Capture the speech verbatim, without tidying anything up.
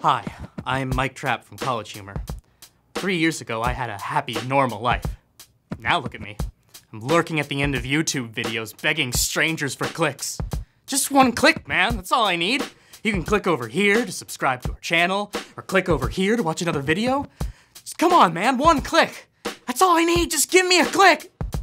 Hi, I'm Mike Trapp from College Humor. Three years ago, I had a happy, normal life. Now look at me. I'm lurking at the end of YouTube videos, begging strangers for clicks. Just one click, man, that's all I need. You can click over here to subscribe to our channel, or click over here to watch another video. Just, come on, man, one click. That's all I need, just give me a click.